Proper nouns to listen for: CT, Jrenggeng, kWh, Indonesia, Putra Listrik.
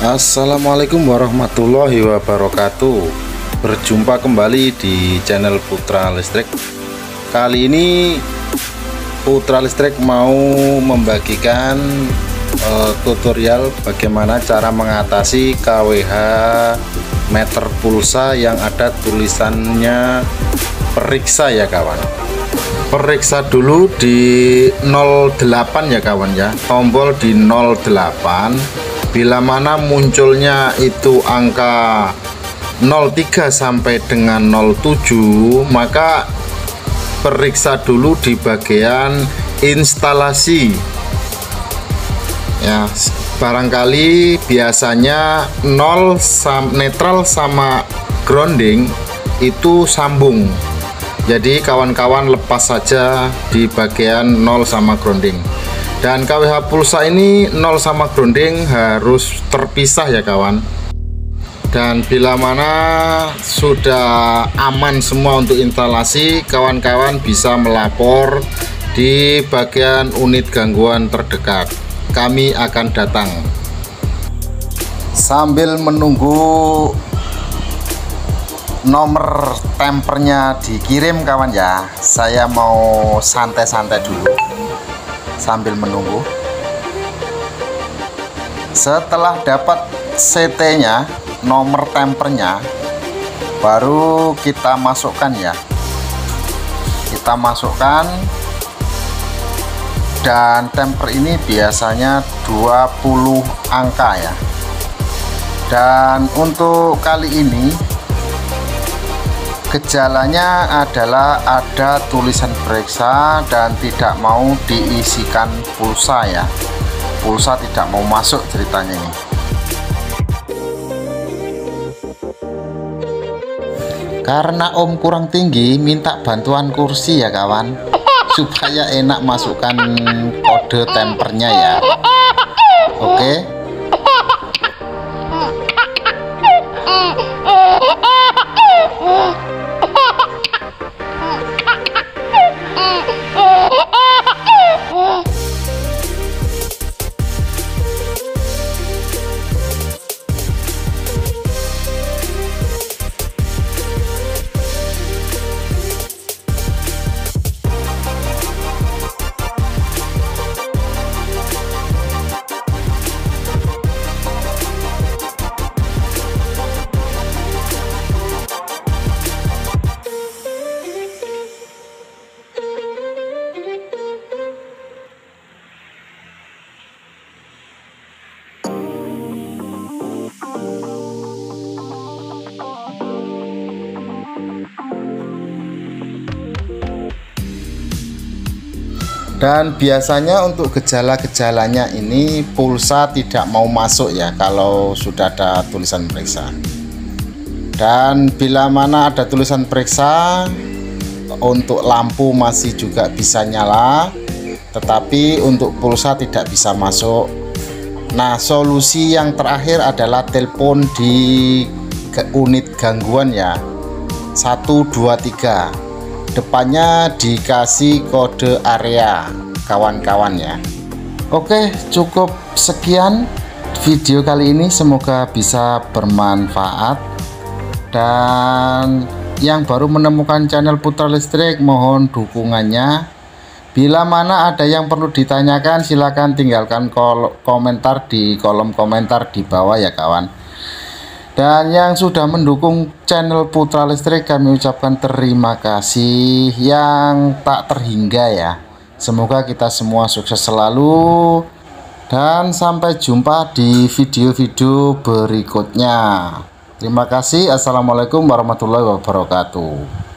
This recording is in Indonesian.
Assalamualaikum warahmatullahi wabarakatuh. Berjumpa kembali di channel Putra Listrik. Kali ini Putra Listrik mau membagikan tutorial bagaimana cara mengatasi kWh meter pulsa yang ada tulisannya periksa ya kawan. Periksa dulu di 08 ya kawan ya, tombol di 08. Bila mana munculnya itu angka 03 sampai dengan 07, maka periksa dulu di bagian instalasi ya. Barangkali biasanya netral sama grounding itu sambung, jadi kawan-kawan lepas saja di bagian 0 sama grounding. Dan kWh pulsa ini 0 sama grounding harus terpisah ya kawan. Dan bila mana sudah aman semua untuk instalasi, kawan-kawan bisa melapor di bagian unit gangguan terdekat. Kami akan datang. Sambil menunggu nomor tempernya dikirim kawan ya, saya mau santai-santai dulu sambil menunggu. Setelah dapat CT-nya, nomor tempernya, baru kita masukkan ya. Kita masukkan, dan temper ini biasanya 20 angka ya. Dan untuk kali ini gejalanya adalah ada tulisan periksa dan tidak mau diisikan pulsa ya, pulsa tidak mau masuk ceritanya ini. Karena om kurang tinggi, minta bantuan kursi ya kawan, supaya enak masukkan kode tempernya ya. Oke. Dan biasanya untuk gejala-gejalanya ini pulsa tidak mau masuk ya kalau sudah ada tulisan periksa. Dan bila mana ada tulisan periksa, untuk lampu masih juga bisa nyala, tetapi untuk pulsa tidak bisa masuk. Nah, solusi yang terakhir adalah telepon di unit gangguan ya, 123. Depannya dikasih kode area kawan-kawan ya. Oke, cukup sekian video kali ini, semoga bisa bermanfaat. Dan yang baru menemukan channel Putra Listrik, mohon dukungannya. Bila mana ada yang perlu ditanyakan, silakan tinggalkan komentar di kolom komentar di bawah ya kawan. Dan yang sudah mendukung channel Putra Listrik, kami ucapkan terima kasih yang tak terhingga ya. Semoga kita semua sukses selalu. Dan sampai jumpa di video-video berikutnya. Terima kasih. Assalamualaikum warahmatullahi wabarakatuh.